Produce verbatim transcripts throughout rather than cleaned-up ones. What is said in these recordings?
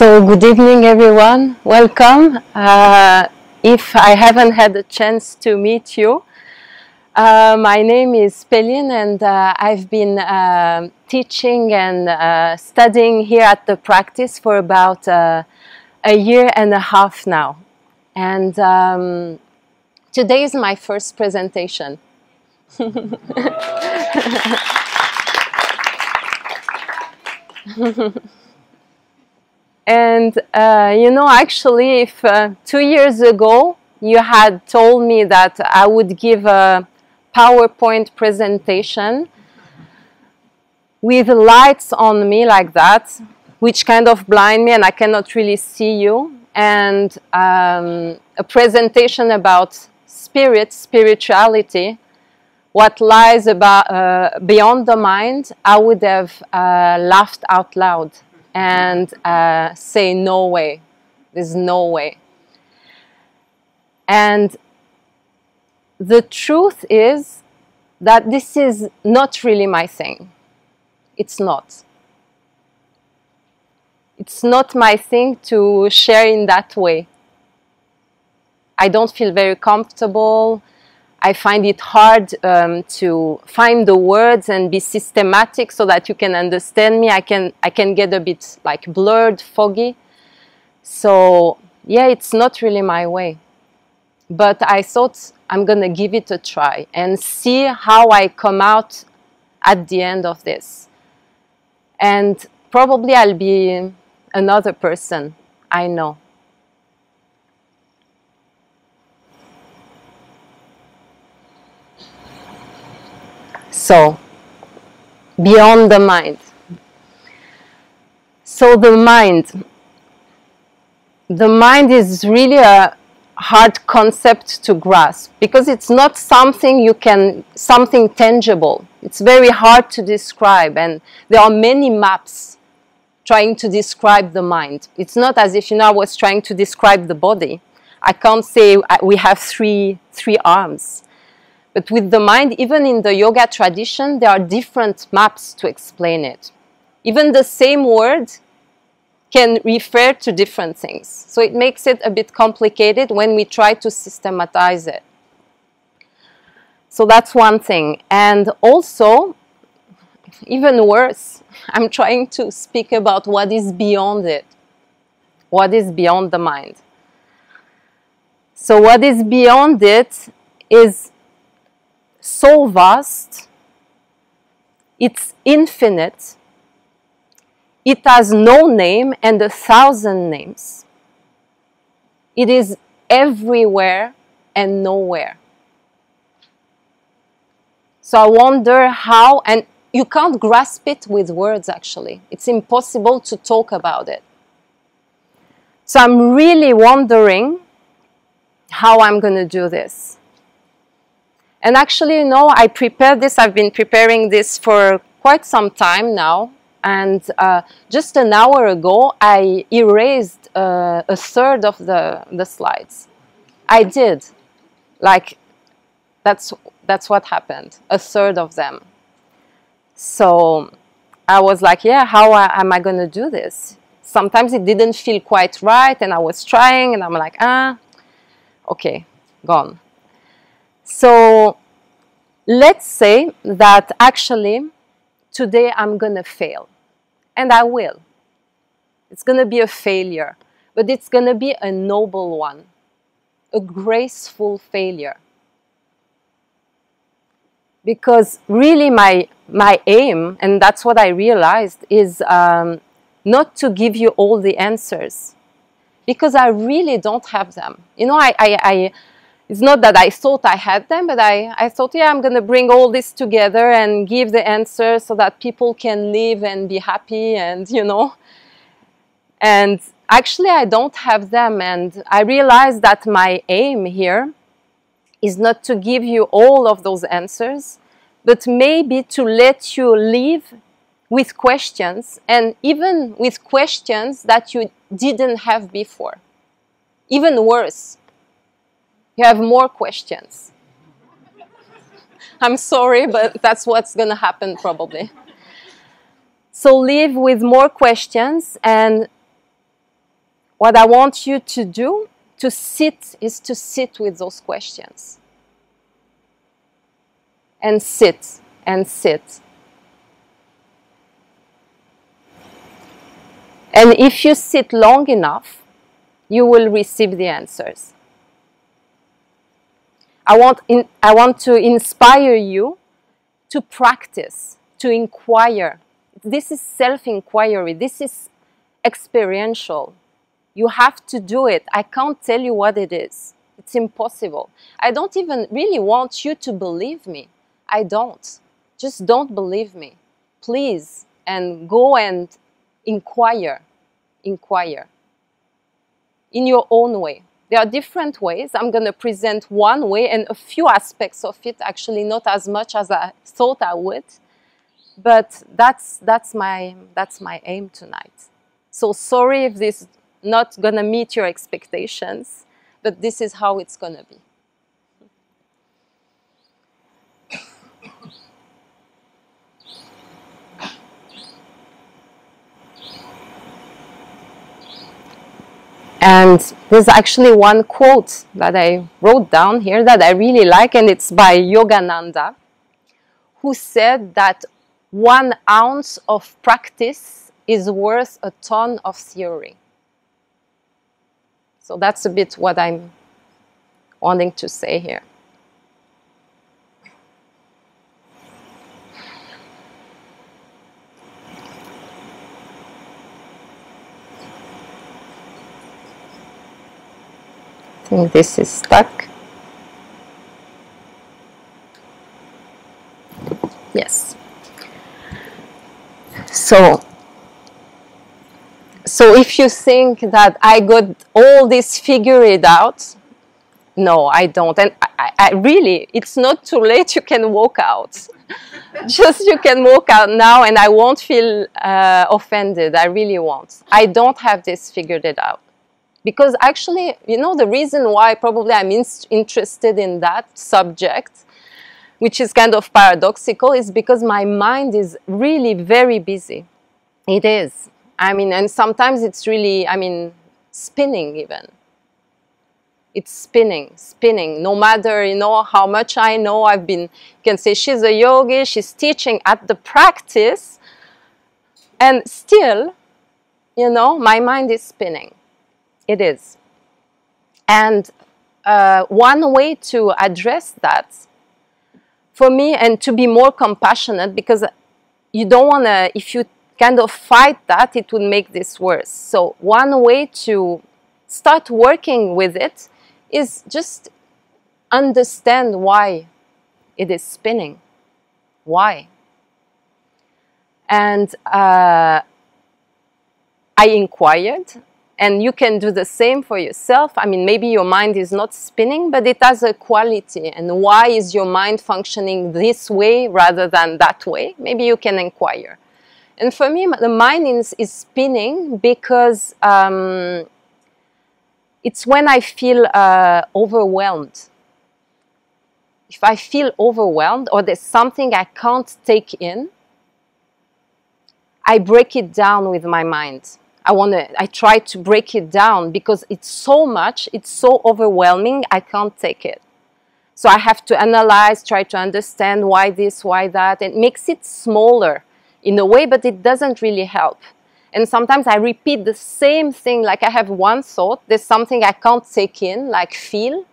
So good evening everyone, welcome. Uh, if I haven't had a chance to meet you, uh, my name is Pelin and uh, I've been uh, teaching and uh, studying here at The Practice for about uh, a year and a half now. And um, today is my first presentation. And uh, you know, actually, if uh, two years ago you had told me that I would give a PowerPoint presentation with lights on me like that, which kind of blind me and I cannot really see you, and um, a presentation about spirit, spirituality, what lies about, uh, beyond the mind, I would have uh, laughed out loud and uh, say, no way, there's no way. And the truth is that this is not really my thing. It's not. It's not my thing to share in that way. I don't feel very comfortable. I find it hard um, to find the words and be systematic so that you can understand me. I can, I can get a bit like blurred, foggy. So yeah, it's not really my way. But I thought I'm gonna give it a try and see how I come out at the end of this. And probably I'll be another person, I know. So, beyond the mind. So the mind. The mind is really a hard concept to grasp because it's not something you can, something tangible. It's very hard to describe, and there are many maps trying to describe the mind. It's not as if, you know, I was trying to describe the body. I can't say we have three, three arms. But with the mind, even in the yoga tradition, there are different maps to explain it. Even the same word can refer to different things. So it makes it a bit complicated when we try to systematize it. So that's one thing. And also, even worse, I'm trying to speak about what is beyond it. What is beyond the mind? So what is beyond it is so vast, it's infinite, it has no name and a thousand names. It is everywhere and nowhere. So I wonder how, and you can't grasp it with words actually. It's impossible to talk about it. So I'm really wondering how I'm going to do this. And actually, you know, I prepared this, I've been preparing this for quite some time now. And uh, just an hour ago, I erased uh, a third of the, the slides. I did. Like, that's, that's what happened. A third of them. So I was like, yeah, how am I going to do this? Sometimes it didn't feel quite right, and I was trying, and I'm like, ah, okay, gone. So let's say that actually today I'm going to fail, and I will. It's going to be a failure, but it's going to be a noble one, a graceful failure. Because really my, my aim, and that's what I realized, is um, not to give you all the answers, because I really don't have them. You know, I... I, I It's not that I thought I had them, but I, I thought, yeah, I'm going to bring all this together and give the answer so that people can live and be happy and, you know. And actually, I don't have them. And I realized that my aim here is not to give you all of those answers, but maybe to let you live with questions, and even with questions that you didn't have before. Even worse. You have more questions. I'm sorry, but that's what's going to happen probably. So live with more questions and What I want you to do, to sit, is to sit with those questions. And sit, and sit. And if you sit long enough, you will receive the answers. I want, in, I want to inspire you to practice, to inquire. This is self-inquiry. This is experiential. You have to do it. I can't tell you what it is. It's impossible. I don't even really want you to believe me. I don't. Just don't believe me. Please. And go and inquire. Inquire. In your own way. There are different ways. I'm going to present one way and a few aspects of it, actually not as much as I thought I would. But that's, that's, my, that's my aim tonight. So sorry if this is not going to meet your expectations, but this is how it's going to be. And there's actually one quote that I wrote down here that I really like, and it's by Yogananda, who said that one ounce of practice is worth a ton of theory. So that's a bit what I'm wanting to say here. I think this is stuck. Yes. So, so if you think that I got all this figured out, no, I don't. And I, I really, it's not too late. You can walk out. Just you can walk out now, and I won't feel uh, offended. I really won't. I don't have this figured it out. Because actually, you know, the reason why probably I'm in interested in that subject, which is kind of paradoxical, is because my mind is really very busy. It is. I mean, and sometimes it's really, I mean, spinning even. It's spinning, spinning. No matter, you know, how much I know, I've been, you can say she's a yogi, she's teaching at the practice. And still, you know, my mind is spinning. It is. And uh, one way to address that for me, and to be more compassionate, because you don't want to, if you kind of fight that, it would make this worse. So one way to start working with it is just understand why it is spinning. Why? And uh, I inquired. And you can do the same for yourself. I mean, maybe your mind is not spinning, but it has a quality. And why is your mind functioning this way rather than that way? Maybe you can inquire. And for me, the mind is, is spinning because um, it's when I feel uh, overwhelmed. If I feel overwhelmed or there's something I can't take in, I break it down with my mind. I want to, I try to break it down because it's so much, it's so overwhelming, I can't take it. So I have to analyze, try to understand why this, why that. It makes it smaller in a way, but it doesn't really help. And sometimes I repeat the same thing, like I have one thought, there's something I can't take in, like feel.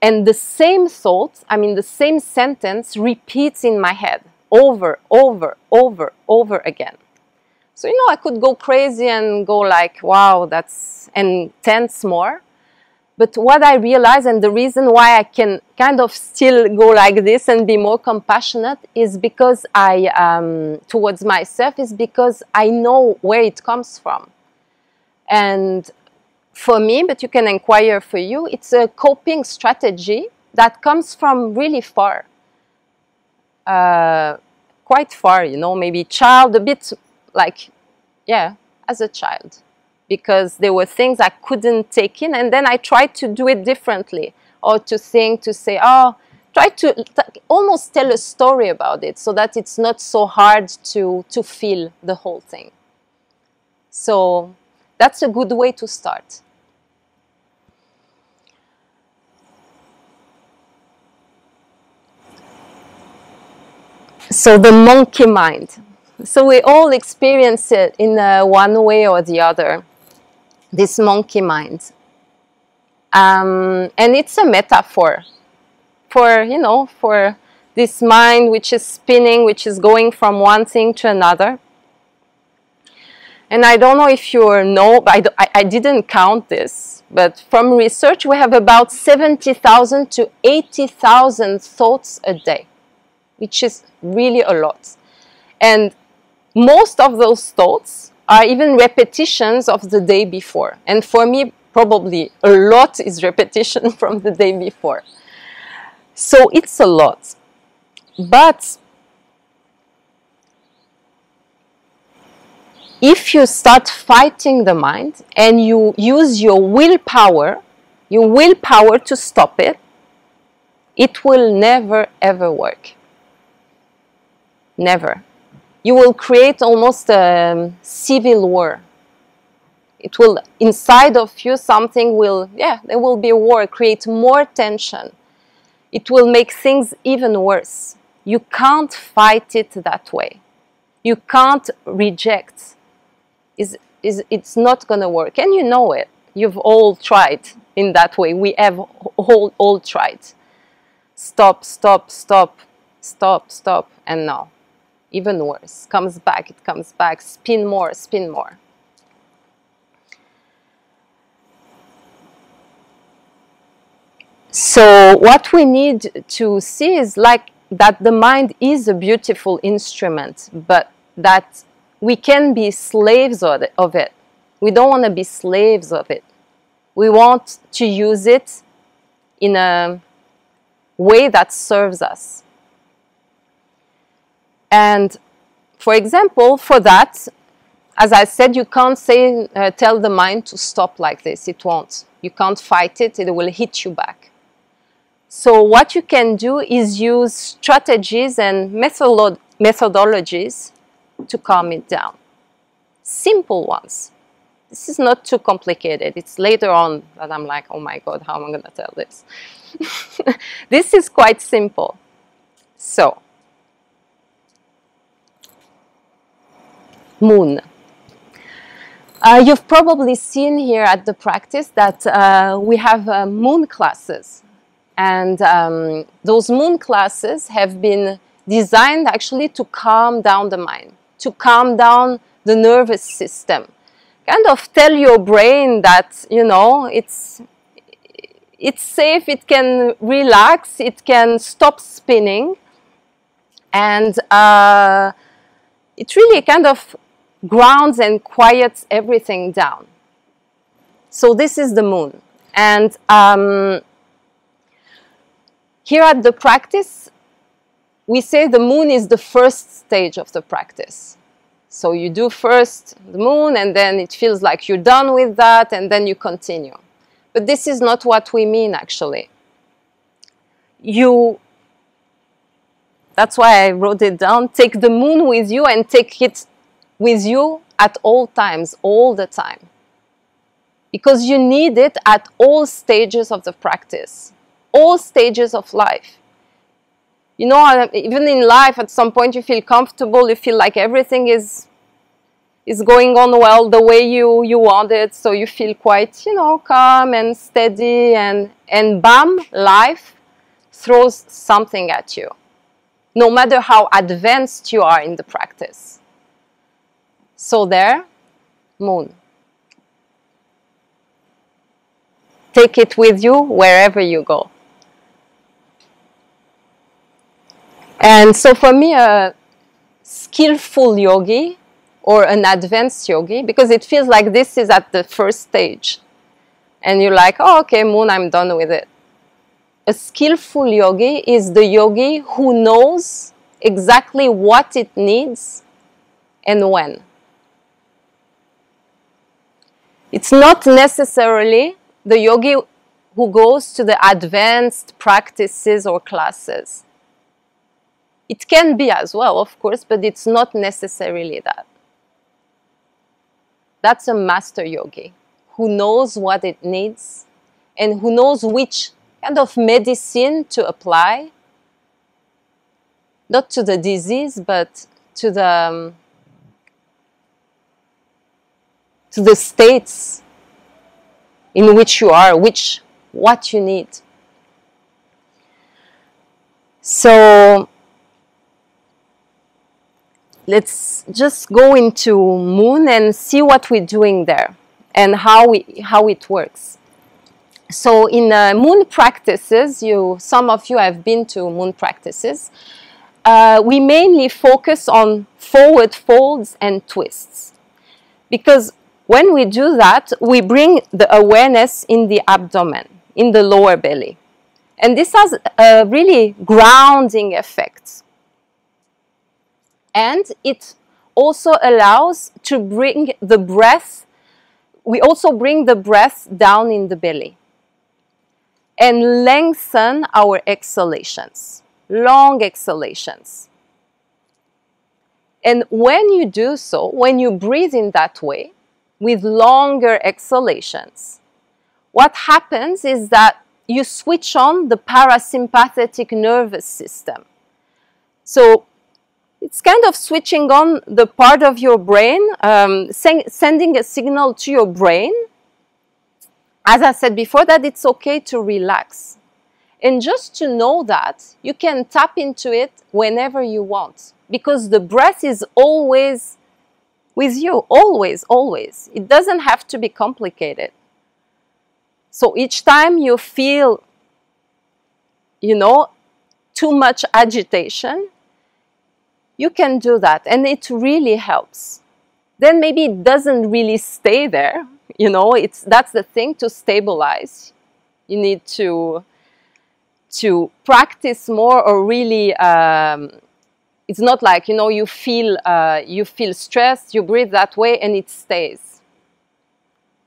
And the same thought, I mean the same sentence repeats in my head over, over, over, over again. So, you know, I could go crazy and go like, wow, that's intense more. But what I realize, and the reason why I can kind of still go like this and be more compassionate is because I, um, towards myself, is because I know where it comes from. And for me, but you can inquire for you, it's a coping strategy that comes from really far. Uh, quite far, you know, maybe child, a bit... Like, yeah, as a child, because there were things I couldn't take in, and then I tried to do it differently, or to think, to say, oh, try to almost tell a story about it, so that it's not so hard to to feel the whole thing. So That's a good way to start. So the monkey mind. So we all experience it in uh, one way or the other, this monkey mind. Um, and it's a metaphor for, you know, for this mind which is spinning, which is going from one thing to another. And I don't know if you know, but I, I didn't count this, but from research we have about seventy thousand to eighty thousand thoughts a day, which is really a lot. And most of those thoughts are even repetitions of the day before. And for me, probably a lot is repetition from the day before. So it's a lot. But if you start fighting the mind and you use your willpower, your willpower to stop it, it will never ever work. Never. You will create almost a civil war. It will, inside of you, something will, yeah, there will be a war, create more tension. It will make things even worse. You can't fight it that way. You can't reject. It's, it's, it's not going to work. And you know it. You've all tried in that way. We have all, all tried. Stop, stop, stop, stop, stop, and no. Even worse. Comes back, it comes back. Spin more, spin more. So what we need to see is like that the mind is a beautiful instrument, but that we can be slaves of it. We don't want to be slaves of it. We want to use it in a way that serves us. And for example, for that, as I said, you can't say, uh, tell the mind to stop like this. It won't. You can't fight it. It will hit you back. So what you can do is use strategies and methodolo- methodologies to calm it down. Simple ones. This is not too complicated. It's later on that I'm like, oh my God, how am I going to tell this? This is quite simple. So, moon. Uh, you've probably seen here at the practice that uh, we have uh, moon classes. And um, those moon classes have been designed actually to calm down the mind, to calm down the nervous system. Kind of tell your brain that, you know, it's, it's safe, it can relax, it can stop spinning. And uh, it really kind of grounds and quiets everything down. So this is the moon. And um, here at the practice, we say the moon is the first stage of the practice. So you do first the moon, and then it feels like you're done with that, and then you continue. But this is not what we mean, actually. You, that's why I wrote it down, take the moon with you and take it with you at all times, all the time. Because you need it at all stages of the practice. All stages of life. You know, even in life, at some point you feel comfortable, you feel like everything is is going on well, the way you you want it, so you feel quite, you know, calm and steady, and and bam, life throws something at you, no matter how advanced you are in the practice. So there, moon. Take it with you wherever you go. And so for me, a skillful yogi or an advanced yogi, because it feels like this is at the first stage. And you're like, oh, okay, moon, I'm done with it. A skillful yogi is the yogi who knows exactly what it needs and when. It's not necessarily the yogi who goes to the advanced practices or classes. It can be as well, of course, but it's not necessarily that. That's a master yogi who knows what it needs and who knows which kind of medicine to apply, not to the disease, but to the, um, to the states in which you are, which, what you need. So let's just go into moon and see what we're doing there and how we how it works. So in uh, moon practices, you some of you have been to moon practices. Uh, we mainly focus on forward folds and twists, because when we do that, we bring the awareness in the abdomen, in the lower belly, and this has a really grounding effect. And it also allows to bring the breath, we also bring the breath down in the belly and lengthen our exhalations, long exhalations. And when you do so, when you breathe in that way, with longer exhalations, what happens is that you switch on the parasympathetic nervous system. So it's kind of switching on the part of your brain, um, sending a signal to your brain, as I said before, that it's okay to relax. And just to know that, you can tap into it whenever you want, because the breath is always with you, always, always. It doesn't have to be complicated. So each time you feel, you know, too much agitation, you can do that, and it really helps. Then maybe it doesn't really stay there, you know, it's, that's the thing, to stabilize. You need to, to practice more, or really, um, it's not like, you know, you feel, uh, you feel stressed, you breathe that way and it stays.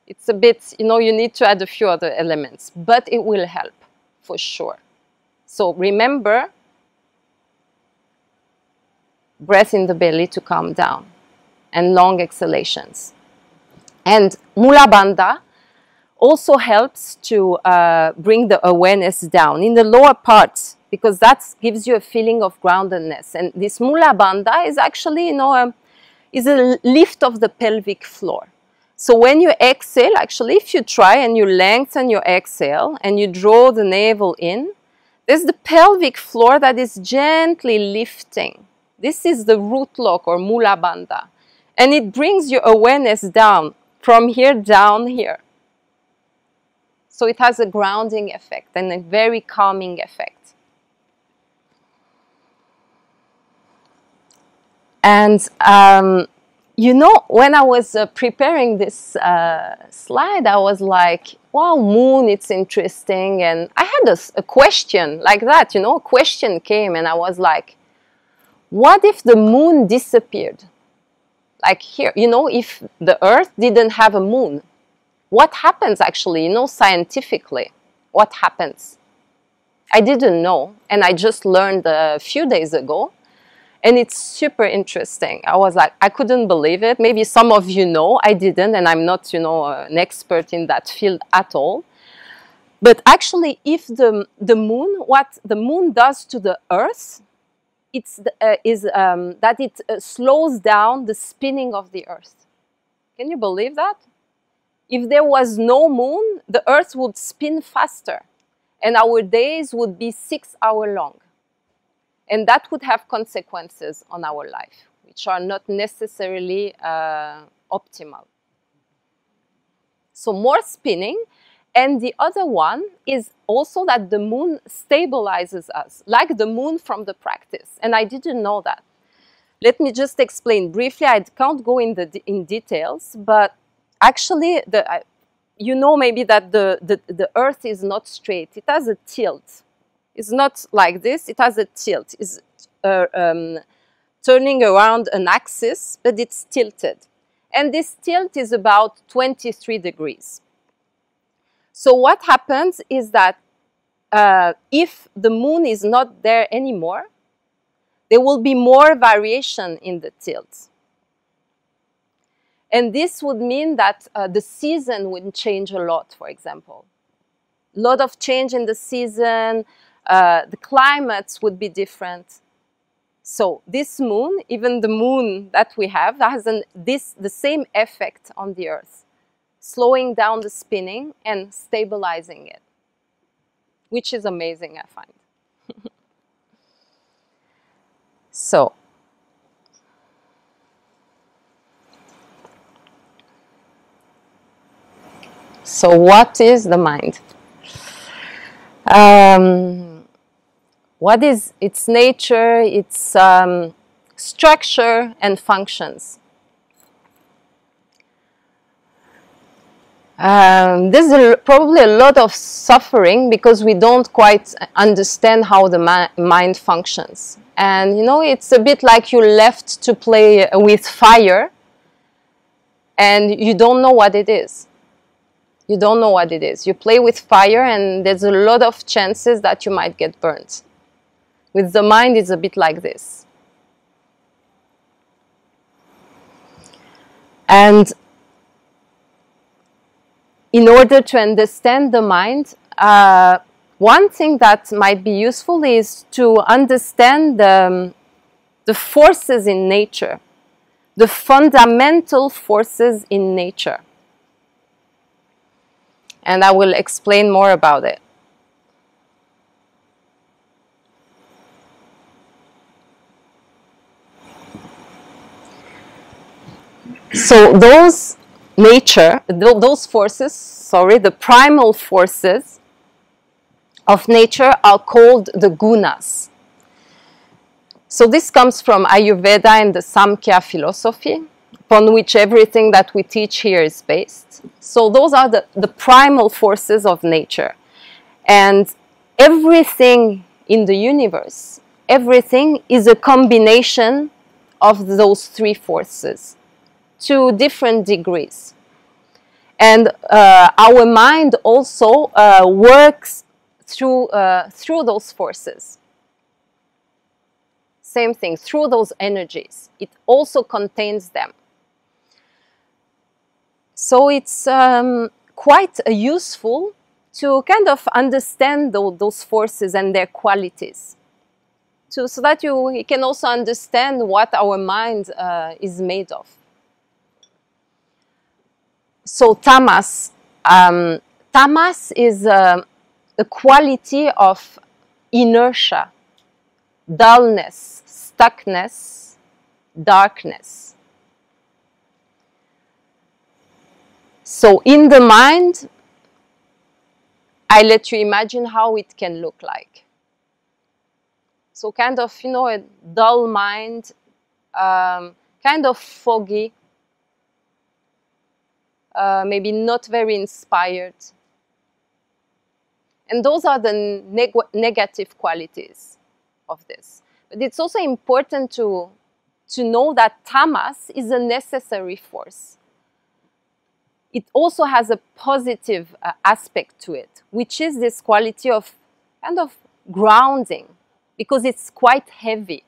It's a bit, you know, you need to add a few other elements, but it will help for sure. So remember, breath in the belly to calm down and long exhalations. And Mula Bandha also helps to uh, bring the awareness down in the lower part, because that gives you a feeling of groundedness. And this Mula Bandha is actually, you know, a, is a lift of the pelvic floor. So when you exhale, actually, if you try and you lengthen your exhale and you draw the navel in, there's the pelvic floor that is gently lifting. This is the root lock, or Mula Bandha, and it brings your awareness down from here down here. So it has a grounding effect and a very calming effect. And um, you know, when I was uh, preparing this uh, slide, I was like, wow, moon, it's interesting. And I had a, a question like that, you know, a question came and I was like, what if the moon disappeared? Like here, you know, if the Earth didn't have a moon, what happens actually, you know, scientifically? What happens? I didn't know, and I just learned a few days ago, and it's super interesting. I was like, I couldn't believe it. Maybe some of you know, I didn't, and I'm not, you know, an expert in that field at all. But actually, if the, the moon, what the moon does to the Earth, It's, uh, is um, that it uh, slows down the spinning of the Earth. Can you believe that? If there was no moon, the Earth would spin faster and our days would be six hours long. And that would have consequences on our life, which are not necessarily uh, optimal. So more spinning. And the other one is also that the moon stabilizes us, like the moon from the practice. And I didn't know that. Let me just explain briefly. I can't go in the in details, but actually, the, uh, you know, maybe that the, the, the Earth is not straight. It has a tilt. It's not like this. It has a tilt. It's uh, um, turning around an axis, but it's tilted. And this tilt is about twenty-three degrees. So what happens is that uh, if the moon is not there anymore, there will be more variation in the tilt. And this would mean that uh, the season would change a lot, for example. A lot of change in the season, uh, the climates would be different. So this moon, even the moon that we have, that has an, this, the same effect on the Earth, slowing down the spinning and stabilizing it, which is amazing, I find. So, so what is the mind? Um, what is its nature, its um, structure and functions? Um, there's a, probably a lot of suffering because we don't quite understand how the mi- mind functions. And you know, it's a bit like you're left to play with fire and you don't know what it is. You don't know what it is. You play with fire and there's a lot of chances that you might get burnt. With the mind, it's a bit like this. And in order to understand the mind, uh, one thing that might be useful is to understand the, the forces in nature, the fundamental forces in nature. And I will explain more about it. So those nature, th those forces, sorry, the primal forces of nature are called the gunas. So this comes from Ayurveda and the Samkhya philosophy, upon which everything that we teach here is based. So those are the, the primal forces of nature. And everything in the universe, everything is a combination of those three forces to different degrees. And uh, our mind also uh, works through, uh, through those forces. Same thing, through those energies. It also contains them. So it's um, quite uh, useful to kind of understand the, those forces and their qualities, to, so that you, you can also understand what our mind uh, is made of. So tamas, um, tamas is uh, a quality of inertia, dullness, stuckness, darkness. So in the mind, I let you imagine how it can look like. So kind of, you know, a dull mind, um, kind of foggy, uh, maybe not very inspired. And those are the neg negative qualities of this. But it's also important to, to know that tamas is a necessary force. It also has a positive uh, aspect to it, which is this quality of kind of grounding, because it's quite heavy.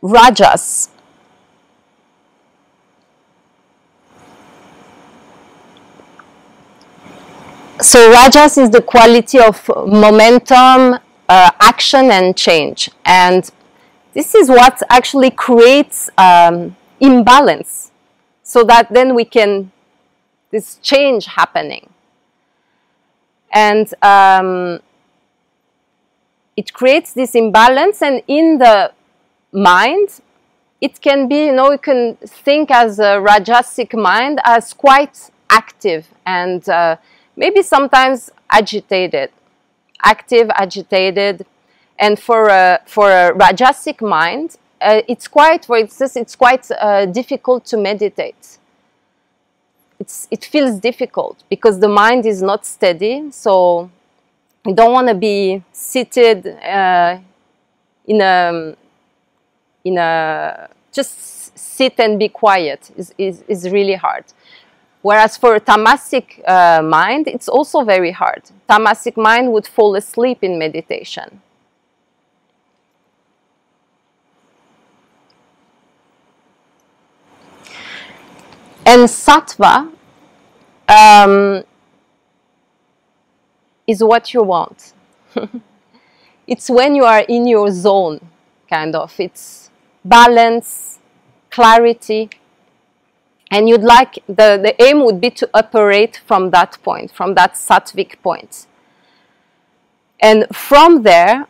Rajas. So rajas is the quality of momentum, uh, action and change. And this is what actually creates um, imbalance, so that then we can, this change happening. And um, it creates this imbalance, and in the mind, it can be, you know, you can think as a rajasic mind as quite active and uh, maybe sometimes agitated, active, agitated. And for a, for a rajasic mind, uh, it's quite, for instance, it's quite uh, difficult to meditate. It's, it feels difficult because the mind is not steady, so you don't want to be seated uh, in a, in a, just sit and be quiet is, is, is really hard. Whereas for a tamasic uh, mind, it's also very hard. Tamasic mind would fall asleep in meditation. And sattva um, is what you want. It's when you are in your zone, kind of. It's balance, clarity. And you'd like, the, the aim would be to operate from that point, from that sattvic point. And from there,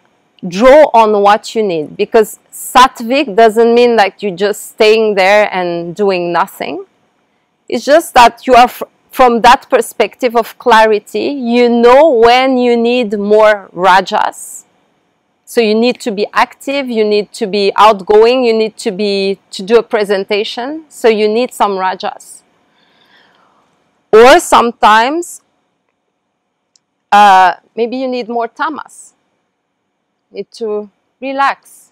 draw on what you need. Because sattvic doesn't mean like you're just staying there and doing nothing. It's just that you are, fr from that perspective of clarity, you know when you need more rajas. So you need to be active, you need to be outgoing, you need to be to do a presentation, so you need some rajas. Or sometimes uh, maybe you need more tamas, you need to relax,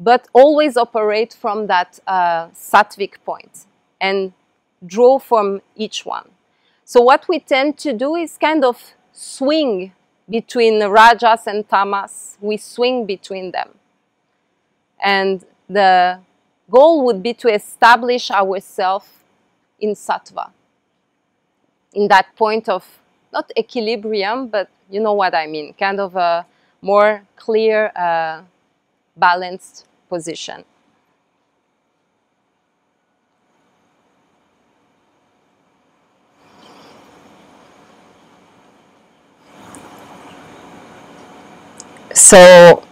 but always operate from that uh, sattvic point and draw from each one. So what we tend to do is kind of swing between the rajas and tamas, we swing between them. And the goal would be to establish ourselves in sattva, in that point of, not equilibrium, but you know what I mean, kind of a more clear, uh, balanced position. So,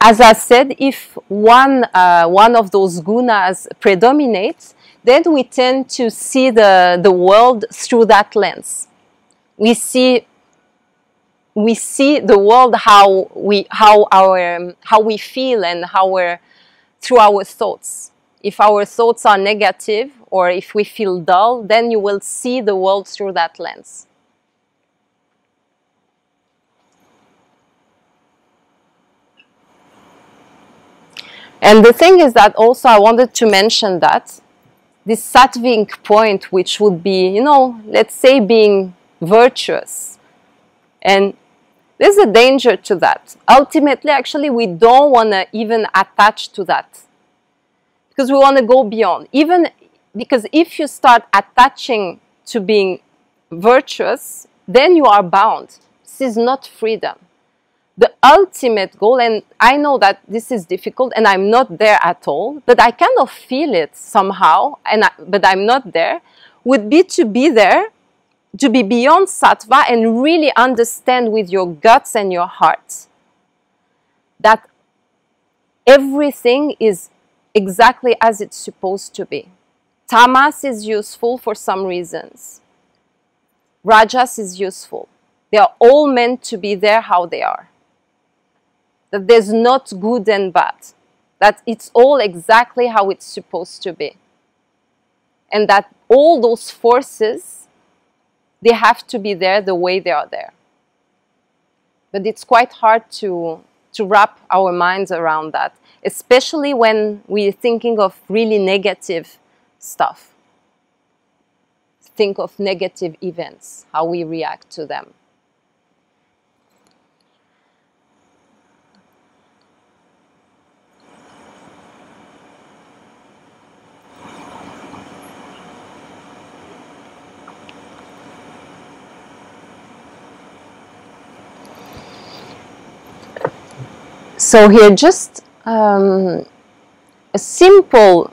as I said, if one, uh, one of those gunas predominates, then we tend to see the, the world through that lens. We see, we see the world how we, how our, how we feel and how we're, through our thoughts. If our thoughts are negative or if we feel dull, then you will see the world through that lens. And the thing is that also I wanted to mention that this sattvic point, which would be, you know, let's say being virtuous, and there's a danger to that. Ultimately, actually, we don't want to even attach to that because we want to go beyond. Even because if you start attaching to being virtuous, then you are bound. This is not freedom. The ultimate goal, and I know that this is difficult and I'm not there at all, but I kind of feel it somehow, and I, but I'm not there, would be to be there, to be beyond sattva and really understand with your guts and your heart that everything is exactly as it's supposed to be. Tamas is useful for some reasons. Rajas is useful. They are all meant to be there how they are. That there's not good and bad, that it's all exactly how it's supposed to be. And that all those forces, they have to be there the way they are there. But it's quite hard to, to wrap our minds around that, especially when we're thinking of really negative stuff. Think of negative events, how we react to them. So here, just um, a simple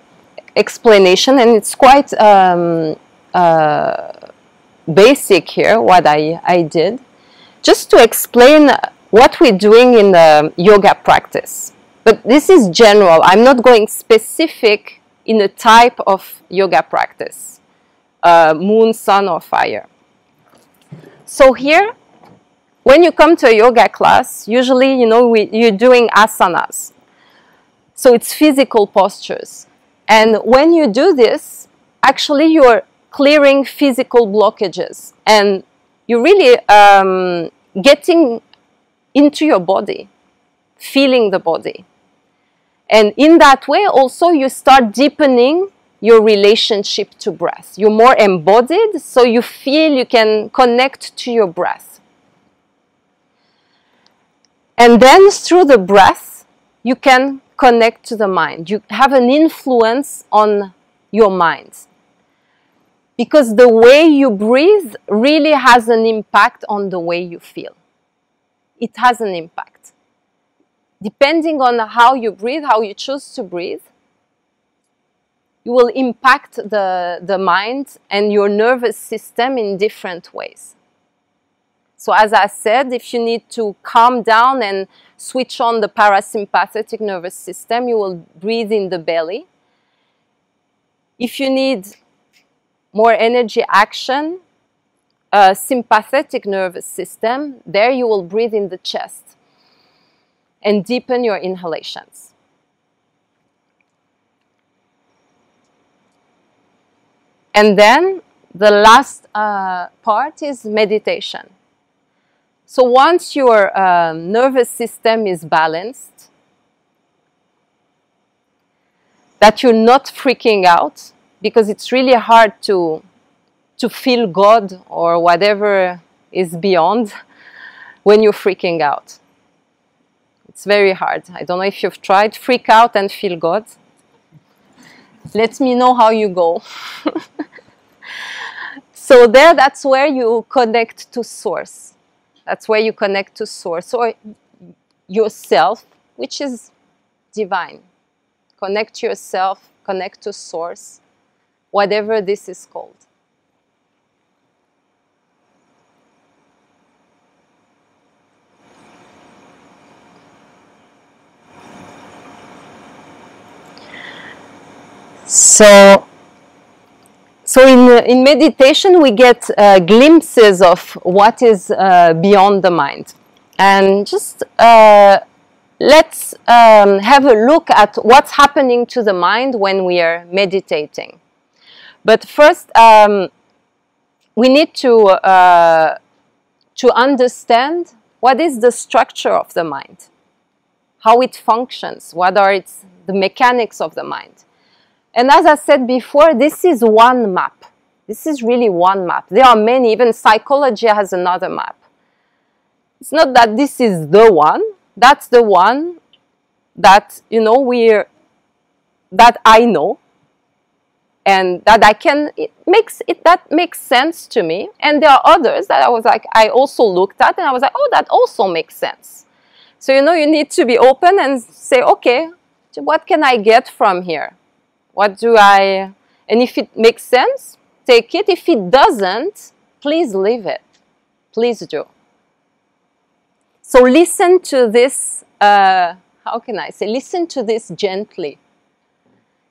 explanation, and it's quite um, uh, basic here, what I, I did, just to explain what we're doing in the yoga practice. But this is general. I'm not going specific in a type of yoga practice, uh, moon, sun, or fire. So here, when you come to a yoga class, usually, you know, we, you're doing asanas. So it's physical postures. And when you do this, actually you're clearing physical blockages. And you're really um, getting into your body, feeling the body. And in that way, also, you start deepening your relationship to breath. You're more embodied, so you feel you can connect to your breath. And then through the breath, you can connect to the mind. You have an influence on your mind. Because the way you breathe really has an impact on the way you feel. It has an impact. Depending on how you breathe, how you choose to breathe, you will impact the, the mind and your nervous system in different ways. So as I said, if you need to calm down and switch on the parasympathetic nervous system, you will breathe in the belly. If you need more energy action, uh, sympathetic nervous system, there you will breathe in the chest and deepen your inhalations. And then the last uh, part is meditation. So once your uh, nervous system is balanced, that you're not freaking out, because it's really hard to, to feel God or whatever is beyond when you're freaking out. It's very hard. I don't know if you've tried. Freak out and feel God. Let me know how you go. So there, that's where you connect to source. That's where you connect to source or yourself, which is divine. Connect to yourself, connect to source, whatever this is called. So, so in, in meditation we get uh, glimpses of what is uh, beyond the mind. And just uh, let's um, have a look at what's happening to the mind when we are meditating. But first um, we need to, uh, to understand what is the structure of the mind, how it functions, what are its, the mechanics of the mind. And as I said before, this is one map. This is really one map. There are many, even psychology has another map. It's not that this is the one, that's the one that, you know, we're, that I know and that I can, it makes, it, that makes sense to me. And there are others that I was like, I also looked at and I was like, oh, that also makes sense. So, you know, you need to be open and say, okay, what can I get from here? What do I, and if it makes sense, take it. If it doesn't, please leave it. Please do. So listen to this, uh, how can I say, listen to this gently.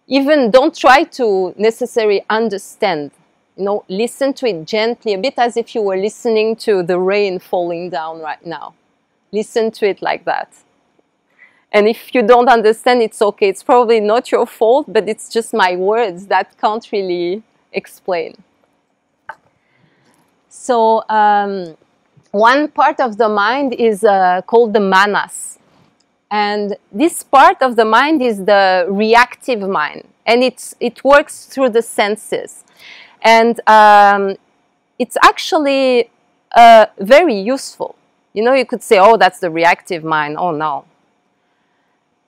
Even don't try to necessarily understand. You know, listen to it gently, a bit as if you were listening to the rain falling down right now. Listen to it like that. And if you don't understand, it's okay. It's probably not your fault, but it's just my words that can't really explain. So um, one part of the mind is uh, called the manas. And this part of the mind is the reactive mind. And it's, it works through the senses. And um, it's actually uh, very useful. You know, you could say, oh, that's the reactive mind. Oh, no.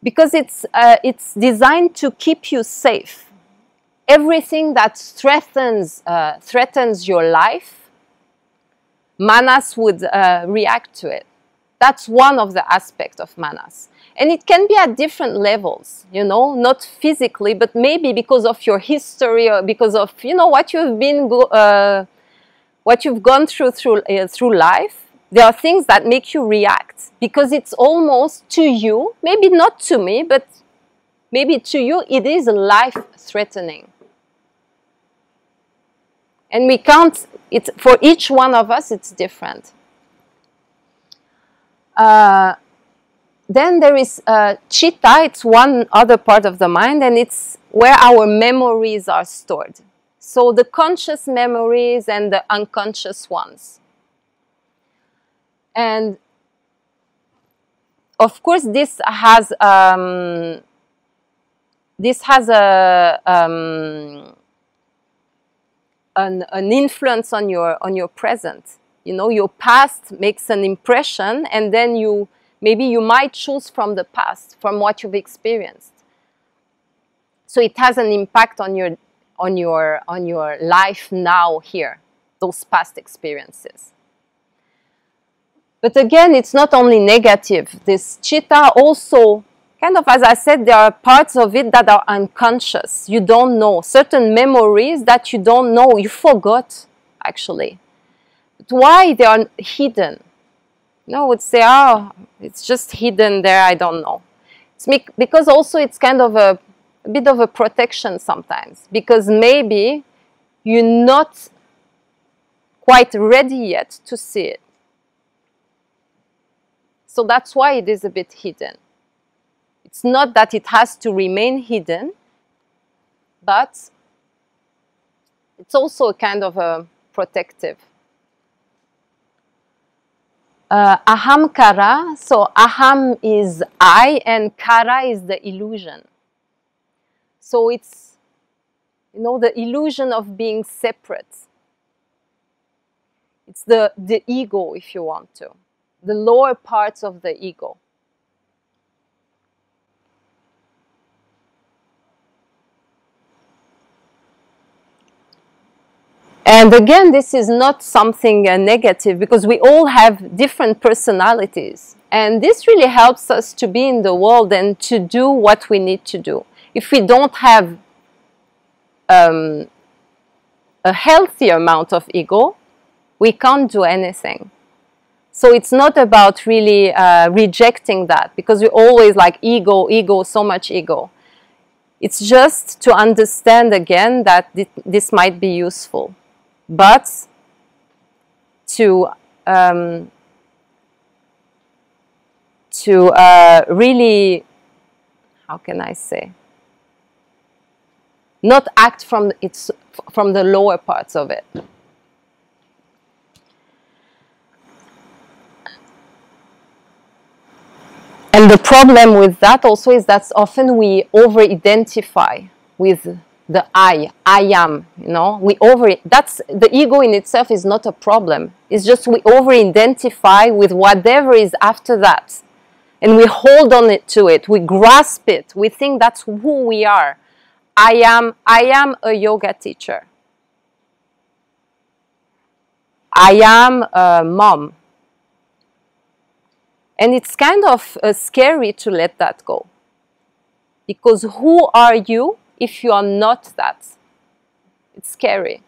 Because it's, uh, it's designed to keep you safe. Everything that threatens, uh, threatens your life, manas would uh, react to it. That's one of the aspects of manas. And it can be at different levels, you know, not physically, but maybe because of your history or because of, you know, what you've been, go uh, what you've gone through through, uh, through life. There are things that make you react because it's almost to you, maybe not to me, but maybe to you, it is life-threatening. And we can't, it's, for each one of us, it's different. Uh, then there is uh, citta, it's one other part of the mind, and it's where our memories are stored. So the conscious memories and the unconscious ones. And of course, this has um, this has a um, an, an influence on your on your present. You know, your past makes an impression, and then you Maybe you might choose from the past, from what you've experienced. So it has an impact on your, on your, on your life now here, those past experiences. But again, it's not only negative. This citta also, kind of as I said, there are parts of it that are unconscious. You don't know. Certain memories that you don't know, you forgot, actually. But why they are hidden? No, I would say, oh, it's just hidden there, I don't know. It's because also it's kind of a, a bit of a protection sometimes, because maybe you're not quite ready yet to see it. So that's why it is a bit hidden. It's not that it has to remain hidden, but it's also a kind of a protective. Uh, ahamkara, so aham is I and kara is the illusion. So it's, you know, the illusion of being separate. It's the, the ego, if you want to, the lower parts of the ego. And again, this is not something uh, negative, because we all have different personalities. And this really helps us to be in the world and to do what we need to do. If we don't have um, a healthy amount of ego, we can't do anything. So it's not about really uh, rejecting that, because we always like ego, ego, so much ego. It's just to understand again that this might be useful. But to, um, to uh, really, how can I say, not act from, its, from the lower parts of it. And the problem with that also is that often we over-identify with the I, I am, you know, we over, that's, the ego in itself is not a problem. It's just we over-identify with whatever is after that. And we hold on it to it, we grasp it, we think that's who we are. I am, I am a yoga teacher. I am a mom. And it's kind of uh, scary to let that go. Because who are you if you are not that? It's scary.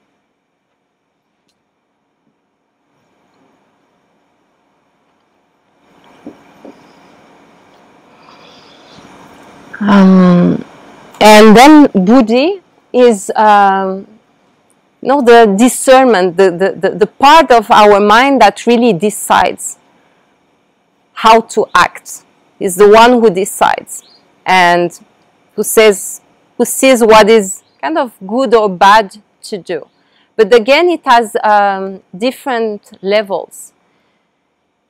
Um, and then buddhi is um, you know, the discernment, the, the, the, the part of our mind that really decides how to act, is the one who decides and who says, who sees what is kind of good or bad to do. But again, it has um, different levels.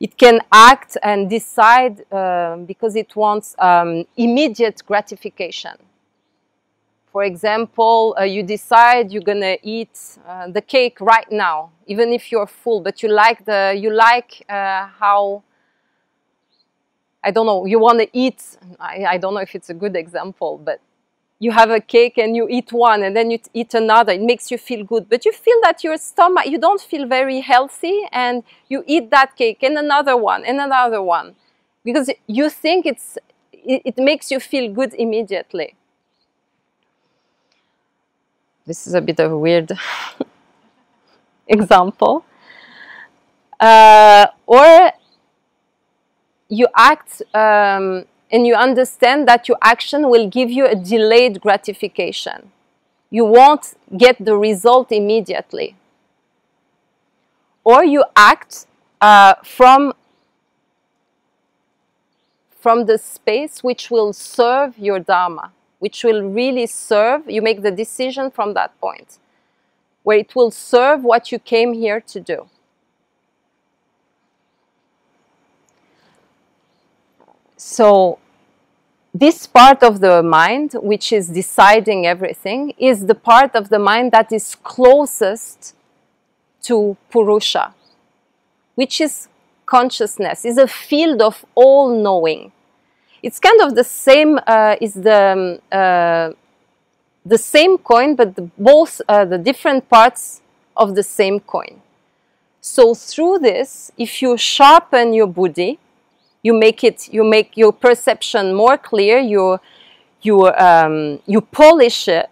It can act and decide uh, because it wants um, immediate gratification. For example, uh, you decide you're gonna eat uh, the cake right now, even if you're full, but you like the, you like uh, how, I don't know, you want to eat, I, I don't know if it's a good example, but you have a cake and you eat one and then you eat another, it makes you feel good, but you feel that your stomach, you don't feel very healthy, and you eat that cake and another one and another one, because you think it's, it, it makes you feel good immediately. This is a bit of a weird example. Uh, or you act um, and you understand that your action will give you a delayed gratification. You won't get the result immediately. Or you act uh, from, from the space which will serve your Dharma, which will really serve, you make the decision from that point, where it will serve what you came here to do. So this part of the mind, which is deciding everything, is the part of the mind that is closest to Purusha, which is consciousness is a field of all-knowing. It's kind of the same uh, is the uh, the same coin, but the, both uh, the different parts of the same coin. So through this, if you sharpen your buddhi, you make it, you make your perception more clear. You you um, you polish it.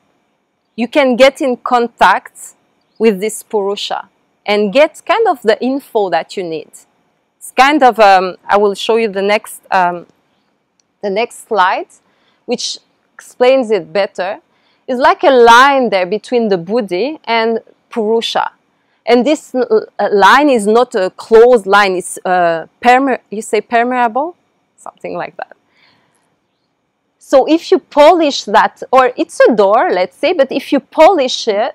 You can get in contact with this Purusha and get kind of the info that you need. It's kind of um, I will show you the next um, the next slide, which explains it better. It's like a line there between the buddhi and Purusha. And this line is not a closed line, it's uh, perme you say permeable? Something like that. So if you polish that, or it's a door, let's say, but if you polish it,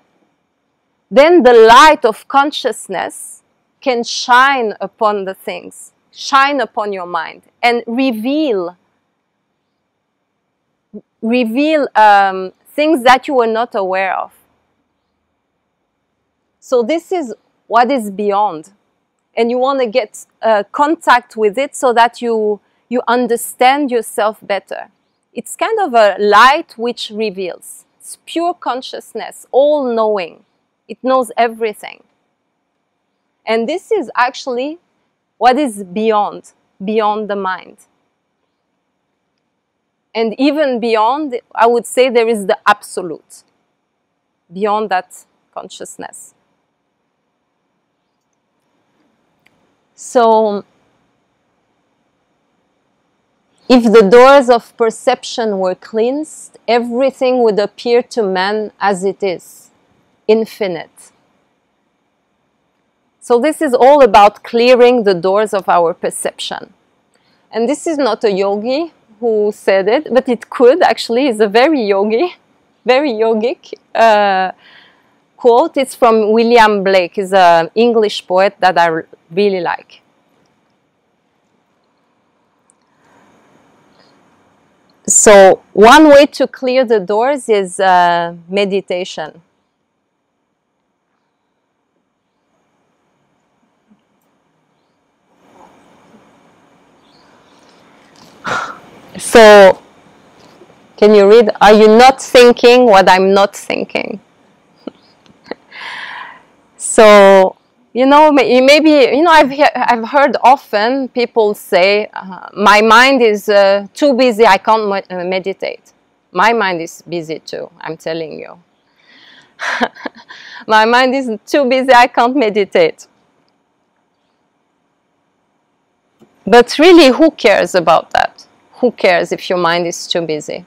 then the light of consciousness can shine upon the things, shine upon your mind, and reveal, reveal um, things that you were not aware of. So this is what is beyond, and you want to get uh, contact with it so that you, you understand yourself better. It's kind of a light which reveals. It's pure consciousness, all-knowing. It knows everything. And this is actually what is beyond, beyond the mind. And even beyond, I would say there is the absolute, beyond that consciousness. So, if the doors of perception were cleansed, everything would appear to man as it is, infinite. So this is all about clearing the doors of our perception. And this is not a yogi who said it, but it could actually, it's a very yogi, very yogic uh, quote. It's from William Blake, he's an English poet that I really like. So one way to clear the doors is uh, meditation. So, can you read? Are you not thinking what I'm not thinking? So, you know, maybe, you know, I've, he I've heard often people say, uh, my mind is uh, too busy, I can't med uh, meditate. My mind is busy too, I'm telling you. My mind is too busy, I can't meditate. But really, who cares about that? Who cares if your mind is too busy?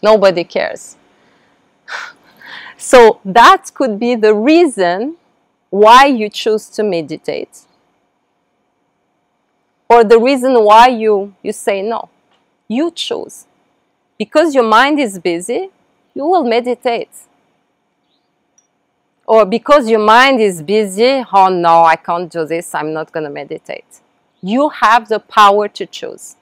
Nobody cares. So that could be the reason why you choose to meditate, or the reason why you, you say no. You choose. Because your mind is busy, you will meditate. Or because your mind is busy, oh no, I can't do this, I'm not going to meditate. You have the power to choose.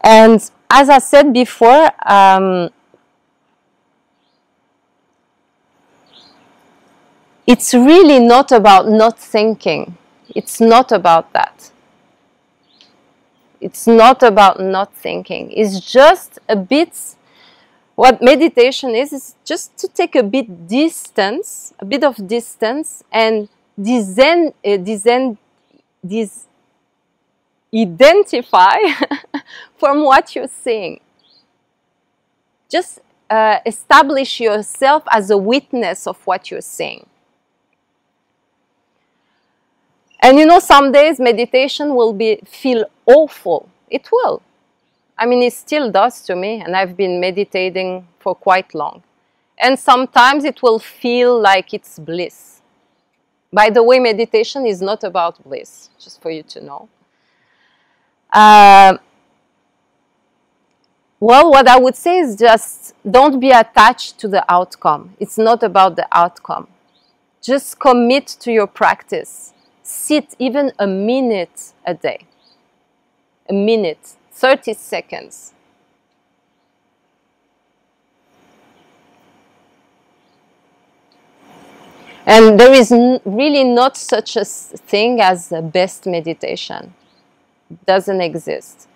And as I said before, um, it's really not about not thinking. It's not about that. It's not about not thinking. It's just a bit, what meditation is, is just to take a bit distance, a bit of distance, and disen, uh, disen, dis, identify from what you're seeing. Just uh, establish yourself as a witness of what you're seeing. And you know, some days meditation will be feel awful. It will. I mean, it still does to me, and I've been meditating for quite long. And sometimes it will feel like it's bliss. By the way, meditation is not about bliss, just for you to know. Uh, well, what I would say is just don't be attached to the outcome. It's not about the outcome. Just commit to your practice. Sit even a minute a day, a minute, thirty seconds. And there is n really not such a thing as the best meditation. It doesn't exist.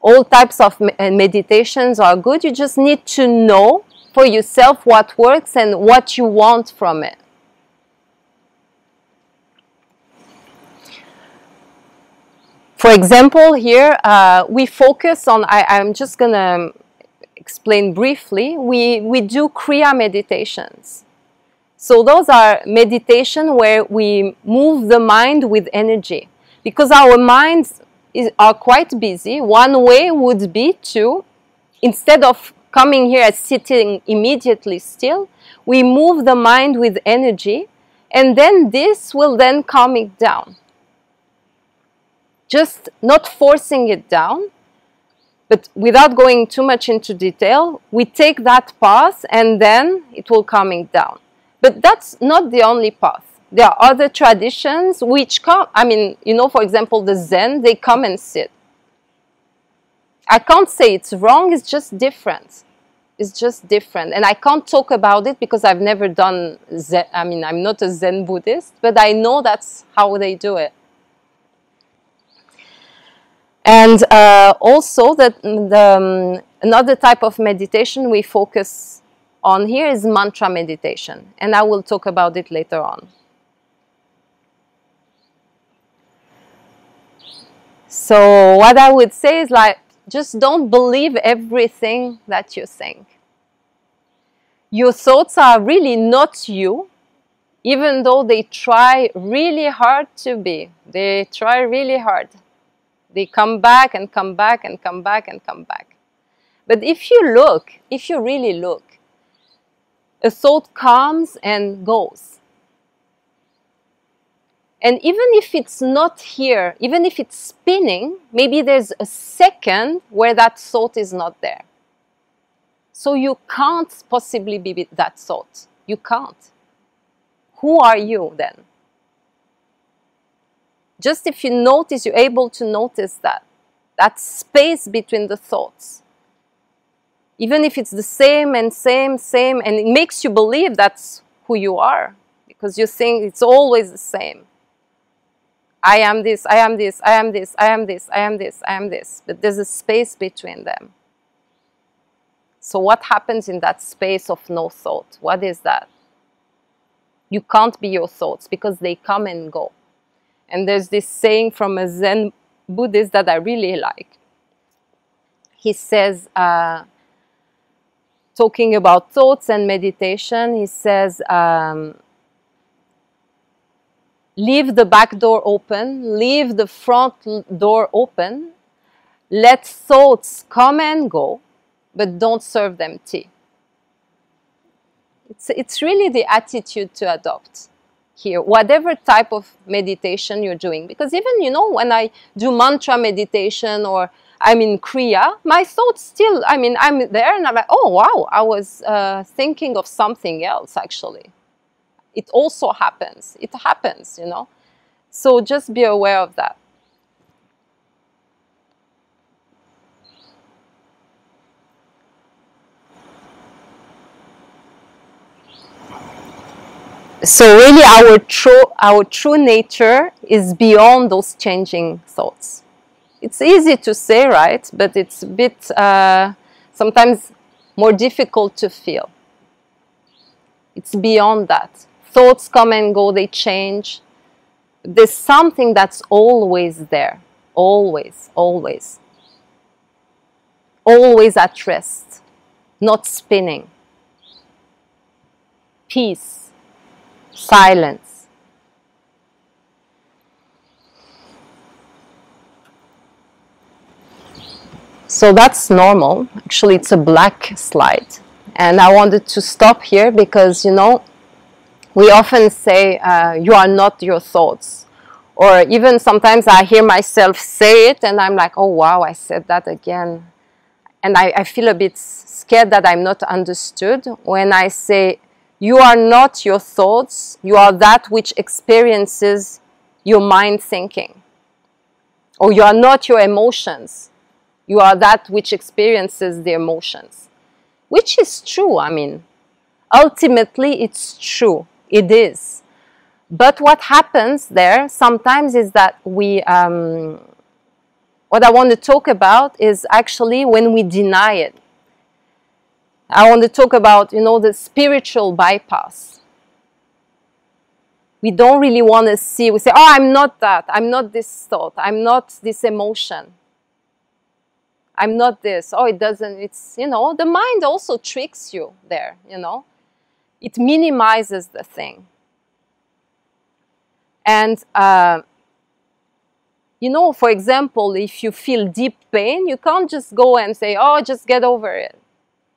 All types of me meditations are good. You just need to know for yourself what works and what you want from it. For example, here uh, we focus on, I, I'm just going to explain briefly, we, we do Kriya meditations. So those are meditation where we move the mind with energy. Because our minds is, are quite busy, one way would be to, instead of coming here and sitting immediately still, we move the mind with energy, and then this will then calm it down. Just not forcing it down, but without going too much into detail, we take that path and then it will calm it down. But that's not the only path. There are other traditions which come, I mean, you know, for example, the Zen, they come and sit. I can't say it's wrong, it's just different. It's just different. And I can't talk about it because I've never done Zen. I mean, I'm not a Zen Buddhist, but I know that's how they do it. And uh, also, that the, um, another type of meditation we focus on here is mantra meditation, and I will talk about it later on. So what I would say is, like, just don't believe everything that you think. Your thoughts are really not you, even though they try really hard to be. They try really hard. They come back and come back and come back and come back. But if you look, if you really look, a thought comes and goes. And even if it's not here, even if it's spinning, maybe there's a second where that thought is not there. So you can't possibly be with that thought. You can't. Who are you then? Just if you notice, you're able to notice that, that space between the thoughts. Even if it's the same and same, same, and it makes you believe that's who you are, because you think it's always the same. I am this, I am this, I am this, I am this, I am this, I am this. But there's a space between them. So what happens in that space of no thought? What is that? You can't be your thoughts because they come and go. And there's this saying from a Zen Buddhist that I really like. He says, uh, talking about thoughts and meditation, he says, um, leave the back door open, leave the front door open, let thoughts come and go, but don't serve them tea. It's, it's really the attitude to adopt here, whatever type of meditation you're doing. Because even, you know, when I do mantra meditation or I'm in Kriya, my thoughts still, I mean, I'm there and I'm like, oh wow, I was uh, thinking of something else actually. It also happens. It happens, you know. So just be aware of that. So really our true, our true nature is beyond those changing thoughts. It's easy to say, right? But it's a bit uh, sometimes more difficult to feel. It's beyond that. Thoughts come and go, they change. There's something that's always there. Always, always. Always at rest, not spinning. Peace, silence. So that's normal. Actually, it's a black slide. And I wanted to stop here because, you know, we often say, uh, you are not your thoughts. Or even sometimes I hear myself say it and I'm like, oh, wow, I said that again. And I, I feel a bit scared that I'm not understood when I say, you are not your thoughts. You are that which experiences your mind thinking. Or you are not your emotions. You are that which experiences the emotions. Which is true, I mean. Ultimately, it's true. it is. But what happens there sometimes is that we, um, what I want to talk about is actually when we deny it. I want to talk about, you know, the spiritual bypass. We don't really want to see, we say, oh, I'm not that, I'm not this thought, I'm not this emotion. I'm not this, oh, it doesn't, it's, you know, the mind also tricks you there, you know. It minimizes the thing. And, uh, you know, for example, if you feel deep pain, you can't just go and say, oh, just get over it.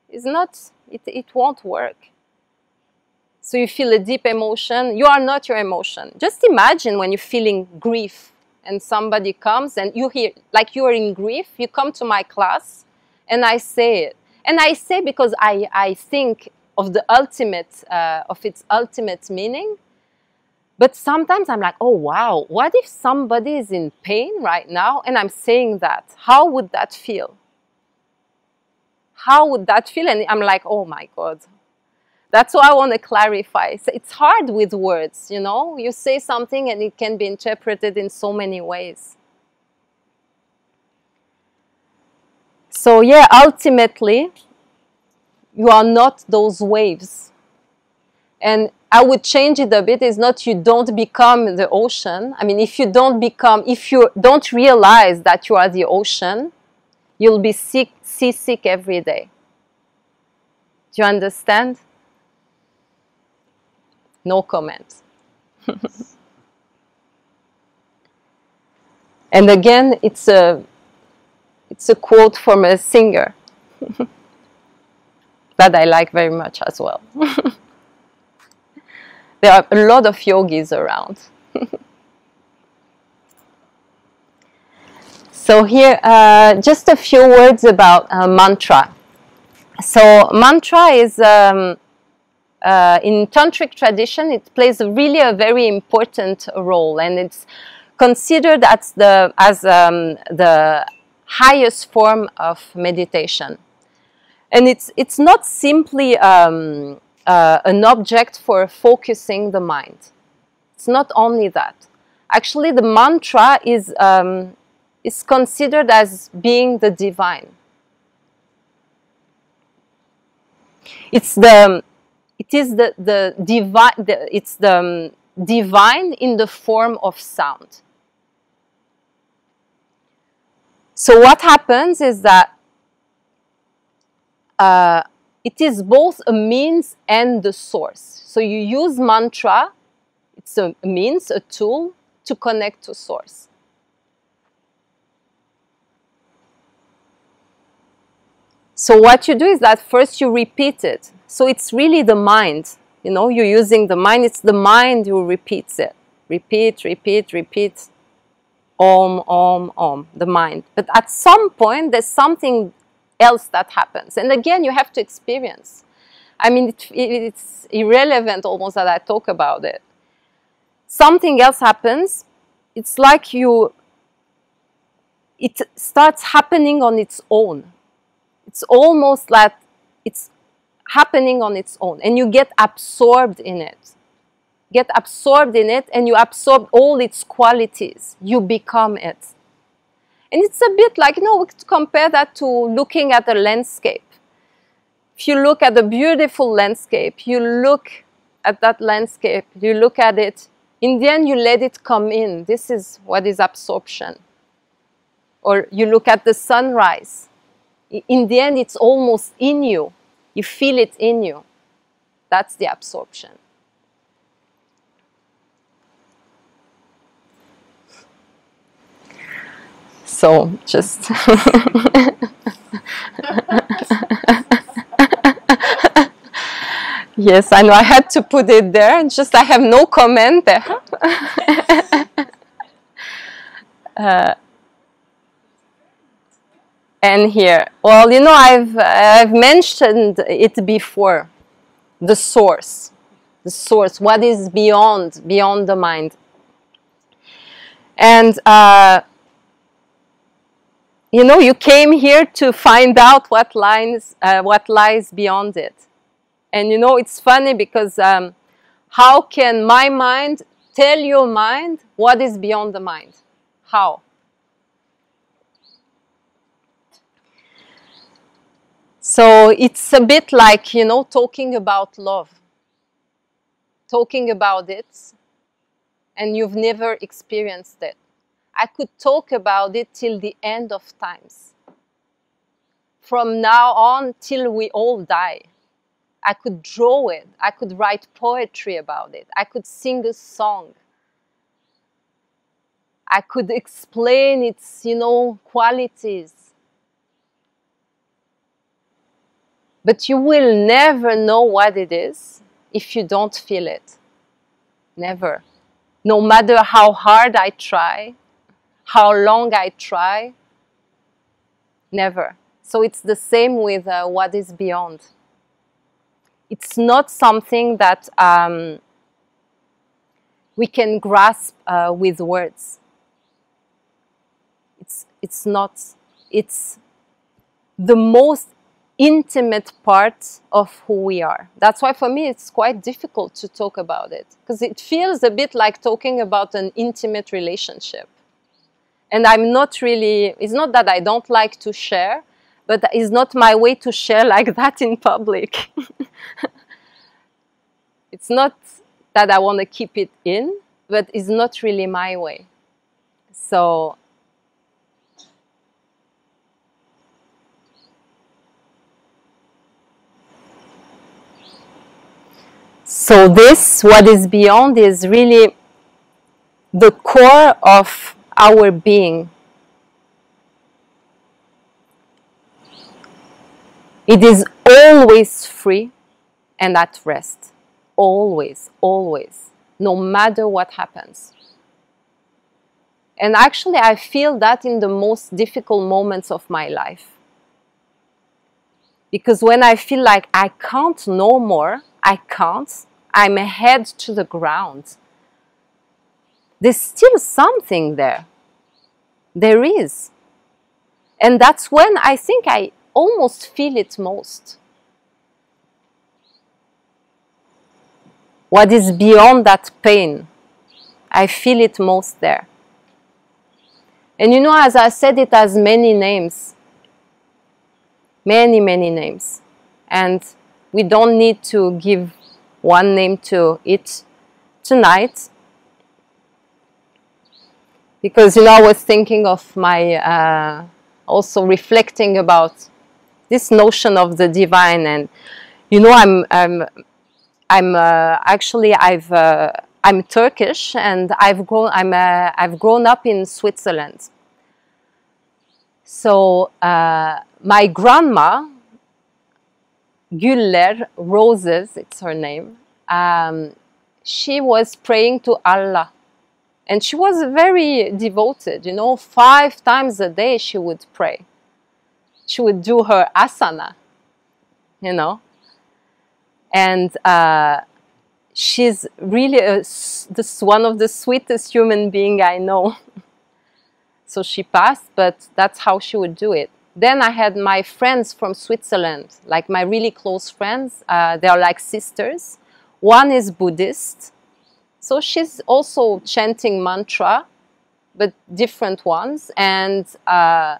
It's not, it, it won't work. So you feel a deep emotion, you are not your emotion. Just imagine when you're feeling grief and somebody comes and you hear, like you are in grief, you come to my class and I say it. And I say because I, I think of the ultimate, uh, of its ultimate meaning. But sometimes I'm like, oh, wow, what if somebody is in pain right now and I'm saying that? How would that feel? How would that feel? And I'm like, oh, my God. That's why I want to clarify. So it's hard with words, you know? You say something and it can be interpreted in so many ways. So, yeah, ultimately, you are not those waves. And I would change it a bit. It's not you don't become the ocean. I mean, if you don't become, if you don't realize that you are the ocean, you'll be sick, seasick every day. Do you understand? No comment. And again, it's a, it's a quote from a singer that I like very much as well. There are a lot of yogis around. So here, uh, just a few words about uh, mantra. So mantra is, um, uh, in tantric tradition, it plays really a very important role, and it's considered as the, as um, the highest form of meditation. And it's, it's not simply... Um, Uh, an object for focusing the mind. It's not only that. Actually, the mantra is, um, is considered as being the divine. It's the, it is the, the, divi the, it's the um, divine in the form of sound. So what happens is that uh, it is both a means and the source. So you use mantra, it's a means, a tool, to connect to source. So what you do is that first you repeat it. So it's really the mind, you know, you're using the mind, it's the mind who repeats it. Repeat, repeat, repeat, om, om, om, the mind. But at some point there's something else that happens, and again you have to experience. I mean, it, it, it's irrelevant almost that I talk about it. Something else happens. It's like you, it starts happening on its own. It's almost like it's happening on its own, and you get absorbed in it. Get absorbed in it, and you absorb all its qualities. You become it. And it's a bit like, you know, we could compare that to looking at a landscape. If you look at a beautiful landscape, you look at that landscape, you look at it, in the end you let it come in. This is what is absorption. Or you look at the sunrise. In the end it's almost in you. You feel it in you. That's the absorption. So, just... Yes, I know I had to put it there, and just I have no comment there. uh, and here, well, you know, I've, I've mentioned it before, the source, the source, what is beyond, beyond the mind. And... Uh, you know, you came here to find out what lies, uh, what lies beyond it. And you know, it's funny because um, How can my mind tell your mind what is beyond the mind? How? So it's a bit like, you know, talking about love. Talking about it, and you've never experienced it. I could talk about it till the end of times. From now on till we all die. I could draw it. I could write poetry about it. I could sing a song. I could explain its, you know, qualities. But you will never know what it is if you don't feel it. Never. No matter how hard I try, how long I try, never. So it's the same with uh, what is beyond. It's not something that um, we can grasp uh, with words. It's, it's not. It's the most intimate part of who we are. That's why for me it's quite difficult to talk about it, because it feels a bit like talking about an intimate relationship. And I'm not really, it's not that I don't like to share, but it's not my way to share like that in public. It's not that I want to keep it in, but it's not really my way. So So this, what is beyond, is really the core of our being. It is always free and at rest. Always, always, no matter what happens. And actually I feel that in the most difficult moments of my life. Because when I feel like I can't no more, I can't, I'm head to the ground. There's still something there. There is. And that's when I think I almost feel it most. What is beyond that pain, I feel it most there. And you know, as I said, it has many names. Many, many names. And we don't need to give one name to it tonight. Because, you know, I was thinking of my, uh, also reflecting about this notion of the divine. And, you know, I'm, I'm, I'm uh, actually, I've, uh, I'm Turkish, and I've grown, I'm, uh, I've grown up in Switzerland. So uh, my grandma, Güller, Roses, it's her name, um, she was praying to Allah. And she was very devoted, you know, five times a day she would pray. She would do her asana, you know. And uh, she's really a, this, one of the sweetest human beings I know. So she passed, but that's how she would do it. Then I had my friends from Switzerland, like my really close friends. Uh, they are like sisters. One is Buddhist. So she's also chanting mantra, but different ones. And uh,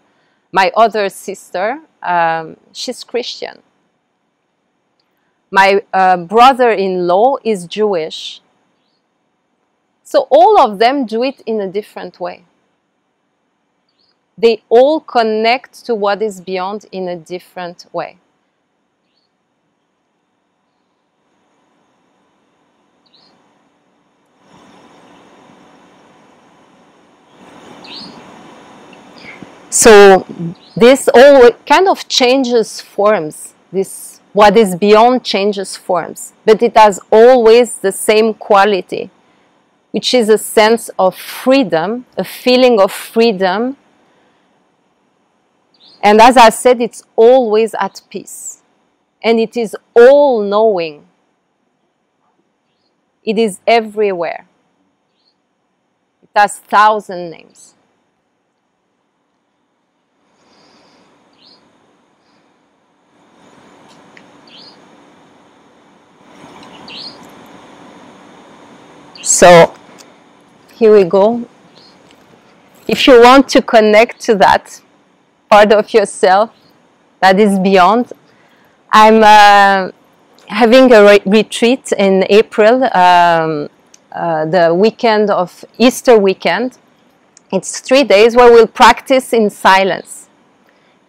my other sister, um, she's Christian. My uh, brother-in-law is Jewish. So all of them do it in a different way. They all connect to what is beyond in a different way. So this all kind of changes forms. This what is beyond changes forms, but it has always the same quality, which is a sense of freedom, a feeling of freedom. And as I said, it's always at peace. And it is all-knowing. It is everywhere. It has a thousand names. So here we go. If you want to connect to that part of yourself that is beyond, I'm uh, having a re retreat in April, um, uh, the weekend of Easter weekend. It's three days where we'll practice in silence.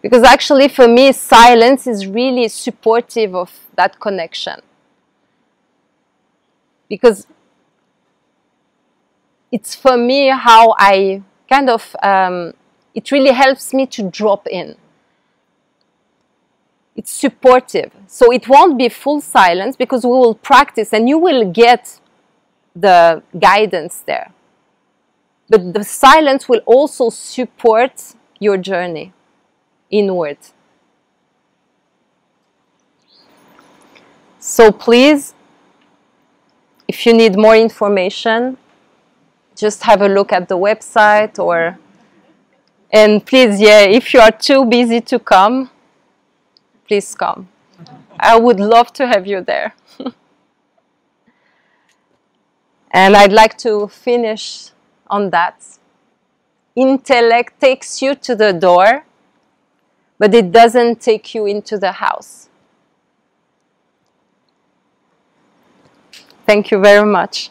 Because actually for me, silence is really supportive of that connection. Because it's for me how I kind of, um, it really helps me to drop in. It's supportive. So it won't be full silence because we will practice and you will get the guidance there. But the silence will also support your journey inward. So please, if you need more information, just have a look at the website, or and please, yeah, if you are too busy to come, please come. I would love to have you there. And I'd like to finish on that. Intellect takes you to the door, but it doesn't take you into the house. Thank you very much.